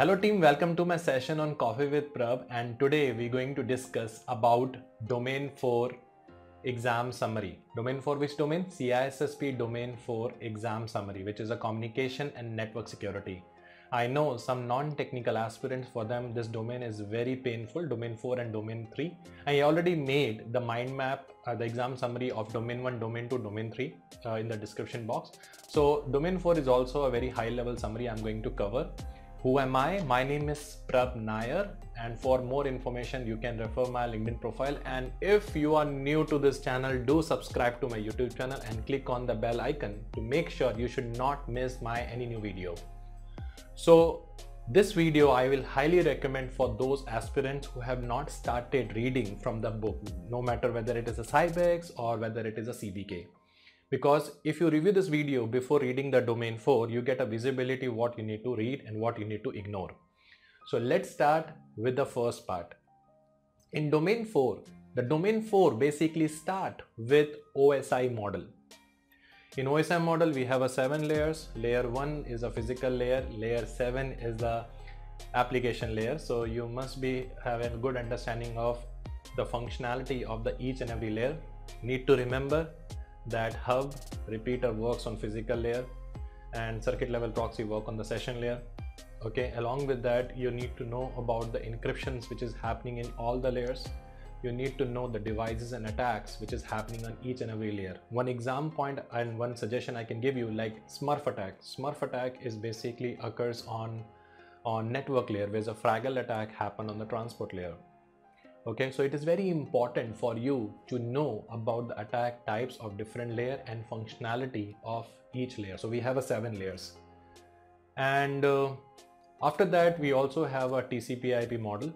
Hello team, welcome to my session on Coffee with Prab, and today we're going to discuss about Domain 4 exam summary. Domain 4, which domain? CISSP Domain 4 exam summary, which is a communication and network security. I know some non-technical aspirants, for them this domain is very painful, Domain 4 and Domain 3. I already made the mind map, the exam summary of Domain 1, Domain 2, Domain 3 in the description box. So Domain 4 is also a very high level summary I'm going to cover. Who am I? My name is Prab Nair, and for more information you can refer my LinkedIn profile, and if you are new to this channel, do subscribe to my YouTube channel and click on the bell icon to make sure you should not miss any new video. So this video I will highly recommend for those aspirants who have not started reading from the book, no matter whether it is a Cybex or whether it is a CBK. Because if you review this video before reading the Domain 4, you get a visibility what you need to read and what you need to ignore. So let's start with the first part. In Domain 4, the Domain 4 basically start with OSI model. In OSI model, we have a 7 layers. Layer 1 is a physical layer. Layer 7 is the application layer. So you must have a good understanding of the functionality of the each and every layer. Need to remember that hub repeater works on physical layer and circuit level proxy work on the session layer. Okay, along with that you need to know about the encryptions which is happening in all the layers. You need to know the devices and attacks which is happening on each and every layer. One exam point and one suggestion I can give you, like Smurf attack. Smurf attack is basically occurs on network layer, whereas a Fraggle attack happened on the transport layer. Okay, so it is very important for you to know about the attack types of different layer and functionality of each layer. So we have a 7 layers, and after that we also have a TCP/IP model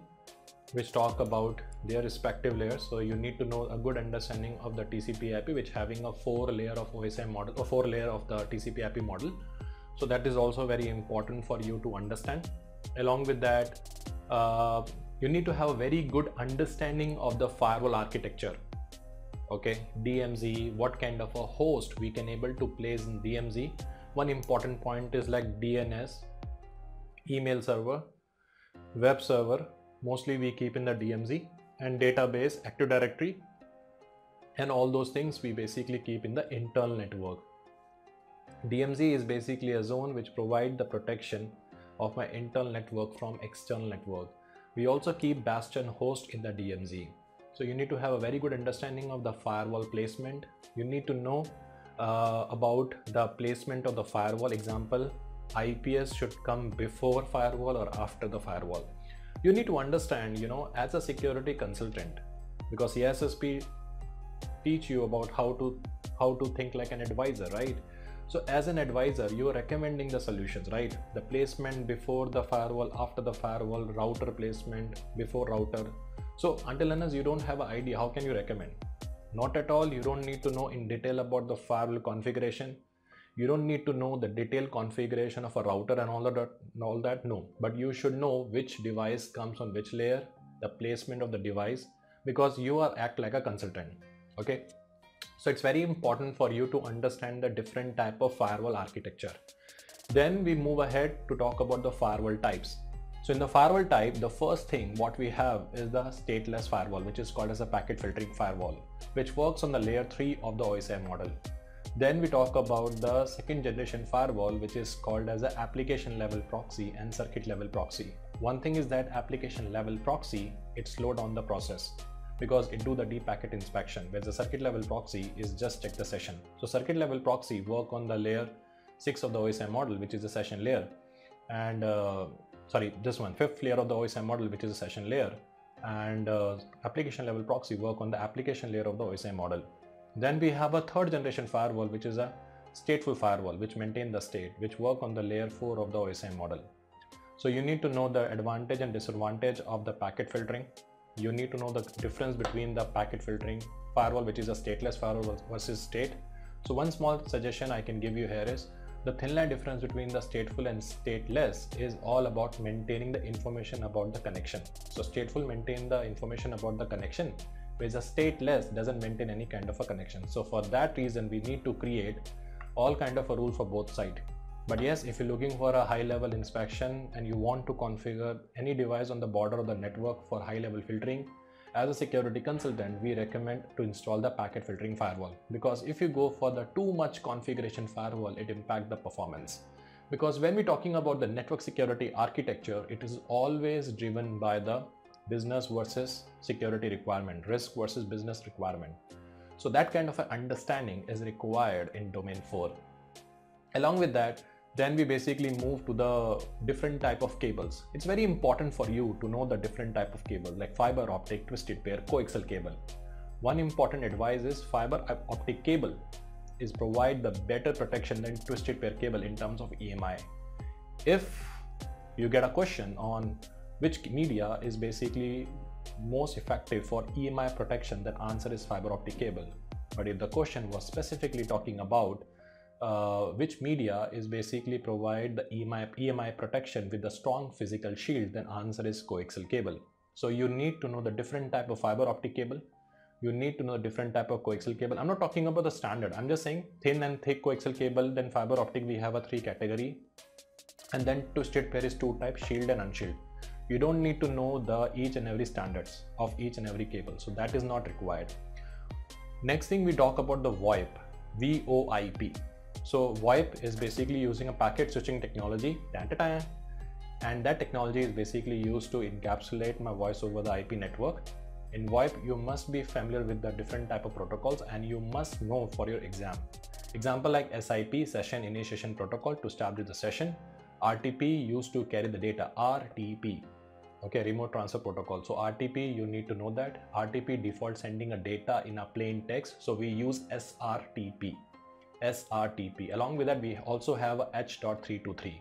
which talk about their respective layers. So you need to know a good understanding of the TCP/IP, which having a 4 layer of OSI model or 4 layer of the TCP/IP model. So that is also very important for you to understand. Along with that, you need to have a very good understanding of the firewall architecture. Okay, DMZ, what kind of a host we can able to place in DMZ. One important point is like DNS, email server, web server, mostly we keep in the DMZ, and database, Active Directory, and all those things we basically keep in the internal network. DMZ is basically a zone which provides the protection of my internal network from external network. We also keep bastion host in the DMZ. So you need to have a very good understanding of the firewall placement. You need to know about the placement of the firewall. Example, IPS should come before firewall or after the firewall. You need to understand, you know, as a security consultant, because CISSP teach you about how to think like an advisor, right? So as an advisor, you are recommending the solutions, right? The placement before the firewall, after the firewall, router placement before router. So until unless you don't have an idea, how can you recommend? Not at all. You don't need to know in detail about the firewall configuration. You don't need to know the detailed configuration of a router and all that. No, but you should know which device comes on which layer, the placement of the device, because you are act like a consultant. Okay. So it's very important for you to understand the different type of firewall architecture. Then we move ahead to talk about the firewall types. So in the firewall type, the first thing what we have is the stateless firewall, which is called as a packet filtering firewall, which works on the layer 3 of the OSI model. Then we talk about the second generation firewall, which is called as an application level proxy and circuit level proxy. One thing is that application level proxy, it slows down the process, because it do the deep packet inspection, whereas the circuit level proxy is just check the session. So circuit level proxy work on the layer 6 of the OSI model, which is the session layer, and fifth layer of the OSI model, which is the session layer, and application level proxy work on the application layer of the OSI model. Then we have a third generation firewall, which is a stateful firewall, which maintain the state, which work on the layer 4 of the OSI model. So you need to know the advantage and disadvantage of the packet filtering. You need to know the difference between the packet filtering firewall, which is a stateless firewall, versus state. So one small suggestion I can give you here is the thin line difference between the stateful and stateless is all about maintaining the information about the connection. So stateful maintain the information about the connection, whereas a stateless doesn't maintain any kind of a connection. So for that reason, we need to create all kind of a rule for both sides. But yes, if you're looking for a high level inspection and you want to configure any device on the border of the network for high level filtering, as a security consultant, we recommend to install the packet filtering firewall, because if you go for the too much configuration firewall, it impacts the performance. Because when we're talking about the network security architecture, it is always driven by the business versus security requirement, risk versus business requirement. So that kind of an understanding is required in domain 4. Along with that, then we basically move to the different type of cables. It's very important for you to know the different type of cable, like fiber optic, twisted pair, coaxial cable. One important advice is fiber optic cable is provide the better protection than twisted pair cable in terms of EMI. If you get a question on which media is basically most effective for EMI protection, then answer is fiber optic cable. But if the question was specifically talking about which media is basically provide the EMI protection with a strong physical shield, then answer is coaxial cable. So you need to know the different type of fiber optic cable. You need to know different type of coaxial cable. I'm not talking about the standard. I'm just saying thin and thick coaxial cable, then fiber optic we have a 3 category. And then twisted pair is 2 types, shield and unshield. You don't need to know the each and every standards of each and every cable. So that is not required. Next thing we talk about the VoIP, V-O-I-P. So VoIP is basically using a packet switching technology, and that technology is basically used to encapsulate my voice over the IP network. In VoIP, you must be familiar with the different type of protocols and you must know for your exam. Example like SIP, Session Initiation Protocol, to establish the session. RTP used to carry the data, RTP, okay, Remote Transfer Protocol. So RTP, you need to know that. RTP default sending a data in a plain text. So we use SRTP. Along with that, we also have H.323.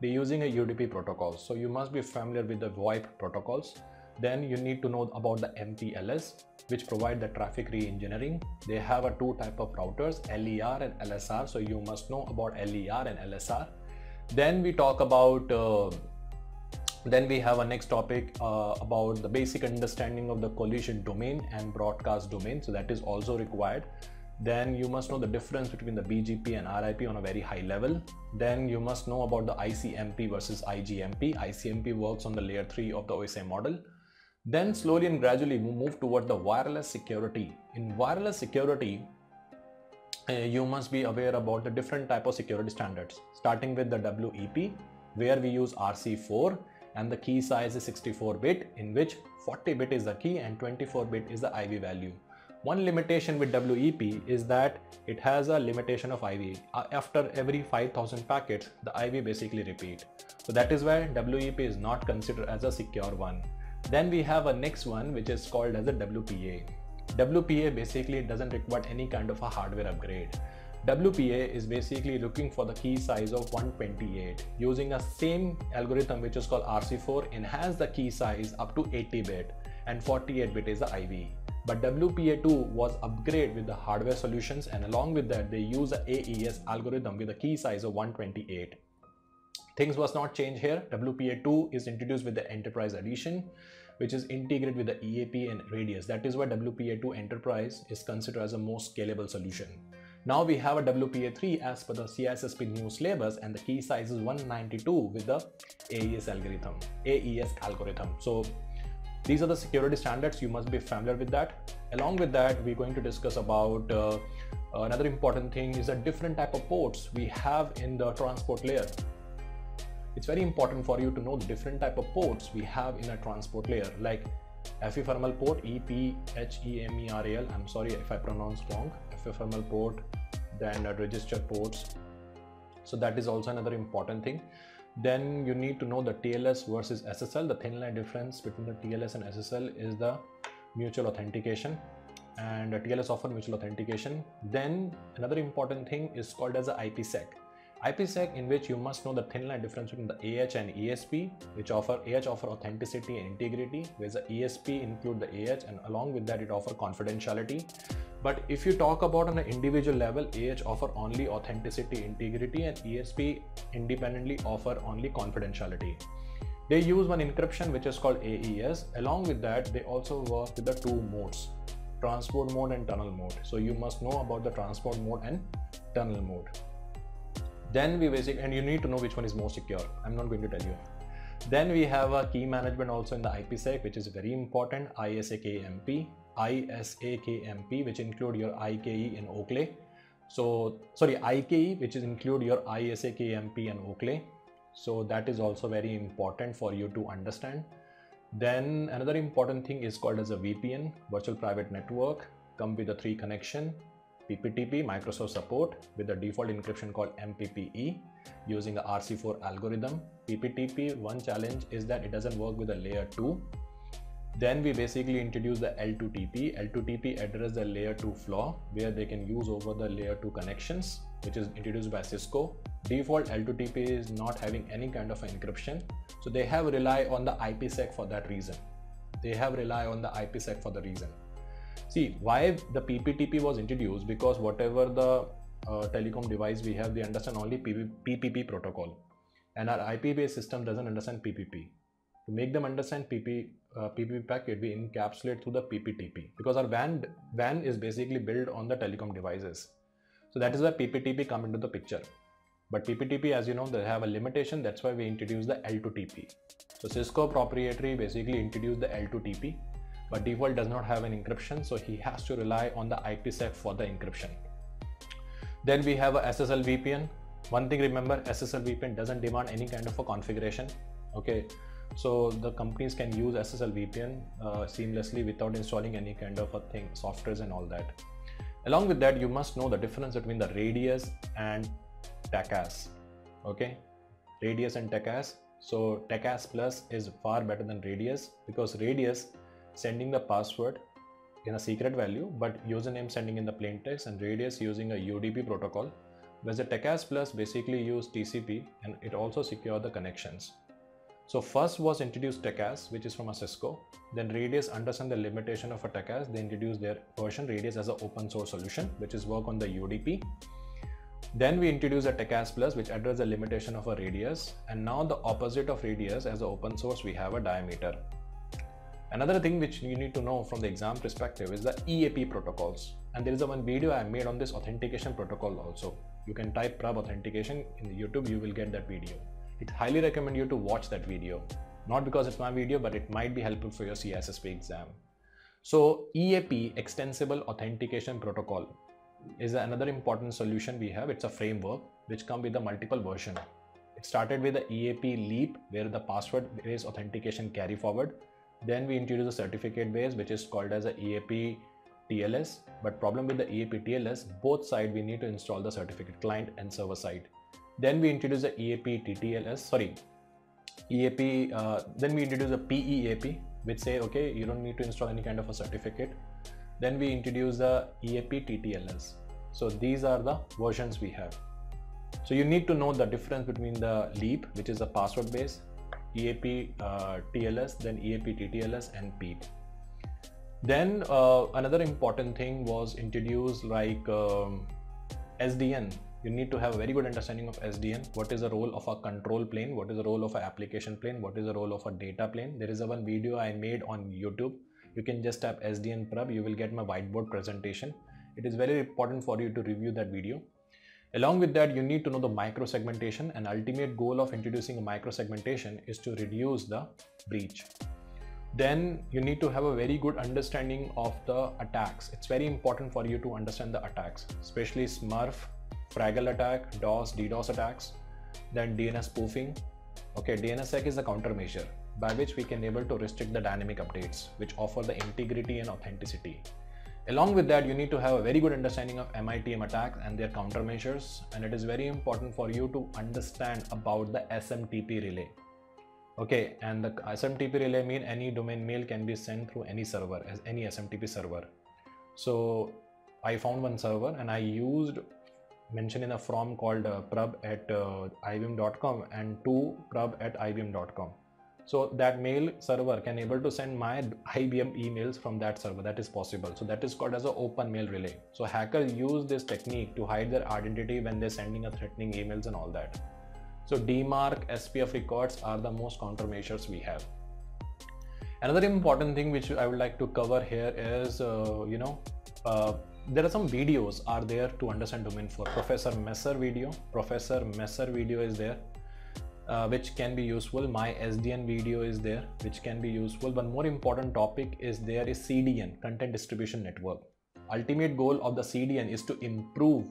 They're using a UDP protocol, so you must be familiar with the VoIP protocols. Then you need to know about the MPLS, which provide the traffic re-engineering. They have a 2 type of routers, LER and LSR, so you must know about LER and LSR. Then we talk about then we have a next topic about the basic understanding of the collision domain and broadcast domain, so that is also required. Then you must know the difference between the BGP and RIP on a very high level. Then you must know about the ICMP versus IGMP. ICMP works on the layer 3 of the OSI model. Then slowly and gradually we move toward the wireless security. In wireless security, you must be aware about the different type of security standards, starting with the WEP, where we use RC4 and the key size is 64-bit, in which 40-bit is the key and 24-bit is the IV value. One limitation with WEP is that it has a limitation of IV. After every 5,000 packets, the IV basically repeat. So that is why WEP is not considered as a secure one. Then we have a next one which is called as a WPA. WPA basically doesn't require any kind of a hardware upgrade. WPA is basically looking for the key size of 128 using a same algorithm which is called RC4, enhance the key size up to 80-bit and 48-bit is the IV. But WPA2 was upgraded with the hardware solutions, and along with that they use the AES algorithm with a key size of 128. Things was not changed here. WPA2 is introduced with the Enterprise Edition, which is integrated with the EAP and RADIUS. That is why WPA2 Enterprise is considered as a most scalable solution. Now we have a WPA3 as per the CISSP new syllabus, and the key size is 192 with the AES algorithm. So these are the security standards, you must be familiar with that. Along with that, we're going to discuss about another important thing is the different type of ports we have in the transport layer. It's very important for you to know the different type of ports we have in a transport layer, like ephemeral port, EPHEMERAL, I'm sorry if I pronounce wrong, ephemeral port, then register ports. So that is also another important thing. Then you need to know the TLS versus SSL. The thin line difference between the TLS and SSL is the mutual authentication, and TLS offer mutual authentication. Then another important thing is called as the IPsec. IPsec, in which you must know the thin line difference between the AH and ESP, which offer AH authenticity and integrity, whereas the ESP include the AH, and along with that it offer confidentiality. But if you talk about on an individual level, AH offer only authenticity, integrity, and ESP independently offer only confidentiality. They use one encryption which is called AES. Along with that, they also work with the 2 modes, transport mode and tunnel mode. So you must know about the transport mode and tunnel mode. Then we basically, and you need to know which one is more secure. I'm not going to tell you. Then we have a key management also in the IPsec, which is very important, ISAKMP, which include your IKE and OCLA. So, sorry, IKE, which is include your ISAKMP and OCLA. So that is also very important for you to understand. Then another important thing is called as a VPN, virtual private network, come with a 3 connection, PPTP, Microsoft support with the default encryption called MPPE using the RC4 algorithm. PPTP, one challenge is that it doesn't work with the layer 2. Then we basically introduce the L2TP. L2TP addresses the layer 2 flaw where they can use over the layer 2 connections, which is introduced by Cisco. Default L2TP is not having any kind of encryption. So they have relied on the IPsec for that reason. See, why the PPTP was introduced, because whatever the telecom device we have, they understand only PPP protocol. And our IP-based system doesn't understand PPP. To make them understand PPP packet, we encapsulate through the PPTP, because our WAN is basically built on the telecom devices. So that is where PPTP comes into the picture. But PPTP, as you know, they have a limitation. That's why we introduced the L2TP. So Cisco proprietary basically introduced the L2TP, but default does not have an encryption. So he has to rely on the IPsec for the encryption. Then we have a SSL VPN. One thing, remember, SSL VPN doesn't demand any kind of a configuration. Okay. So the companies can use SSL VPN seamlessly without installing any kind of a thing, softwares and all that. Along with that, you must know the difference between the RADIUS and TACACS. Okay, RADIUS and TACACS. So TACACS Plus is far better than RADIUS, because RADIUS sending the password in a secret value, but username sending in the plain text, and RADIUS using a UDP protocol. Whereas the TACACS Plus basically use TCP and it also secure the connections. So first was introduced TACACS, which is from a Cisco. Then RADIUS understand the limitation of a TACACS. They introduced their version RADIUS as an open source solution, which is work on the UDP. Then we introduced a TACACS Plus, which address the limitation of a RADIUS. And now the opposite of RADIUS as an open source, we have a diameter. Another thing which you need to know from the exam perspective is the EAP protocols. And there is a one video I made on this authentication protocol also. You can type prab authentication in the YouTube, you will get that video. I highly recommend you to watch that video, not because it's my video, but it might be helpful for your CISSP exam. So EAP, Extensible Authentication Protocol, is another important solution we have. It's a framework which comes with a multiple version. It started with the EAP Leap, where the password based authentication carry forward. Then we introduced a certificate base, which is called as a EAP TLS. But problem with the EAP TLS, both sides we need to install the certificate, client and server side. Then we introduce the EAP TTLS, then we introduce a PEAP, which say, okay, you don't need to install any kind of a certificate. Then we introduce the EAP TTLS. So these are the versions we have. So you need to know the difference between the LEAP, which is a password based, EAP TLS, then EAP TTLS and PEAP. Then another important thing was introduced, like SDN. You need to have a very good understanding of SDN. What is the role of a control plane? What is the role of an application plane? What is the role of a data plane? There is a one video I made on YouTube. You can just type SDN prab. You will get my whiteboard presentation. It is very important for you to review that video. Along with that, you need to know the micro segmentation, and ultimate goal of introducing a micro segmentation is to reduce the breach. Then you need to have a very good understanding of the attacks. It's very important for you to understand the attacks, especially Smurf, Fraggle attack, DOS, DDoS attacks, then DNS spoofing. Okay, DNSSEC is the countermeasure by which we can able to restrict the dynamic updates, which offer the integrity and authenticity. Along with that, you need to have a very good understanding of MITM attacks and their countermeasures. And it is very important for you to understand about the SMTP relay. Okay, and the SMTP relay means any domain mail can be sent through any server, as any SMTP server. So I found one server and I used mention in a form called prub@ibm.com and to prub@ibm.com. So that mail server can able to send my IBM emails from that server. That is possible. So that is called as an open mail relay. So hackers use this technique to hide their identity when they're sending a threatening emails and all that. So DMARC, SPF records are the most countermeasures we have. Another important thing which I would like to cover here is, There are some videos are there to understand domain for Professor Messer video. Professor Messer video is there, which can be useful. My SDN video is there, which can be useful. One more important topic is there is CDN, content distribution network. Ultimate goal of the CDN is to improve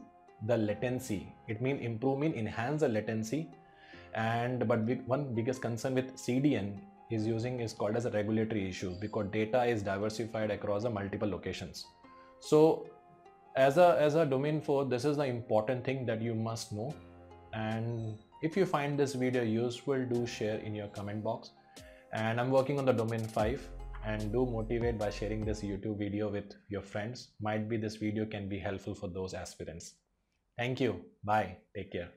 the latency. It means improve mean enhance the latency. And but one biggest concern with CDN is called as a regulatory issue, because data is diversified across the multiple locations. So as a domain for this is the important thing that you must know. And if you find this video useful, do share in your comment box. And I'm working on the domain 5, and do motivate by sharing this YouTube video with your friends. Might be this video can be helpful for those aspirants. Thank you. Bye. Take care.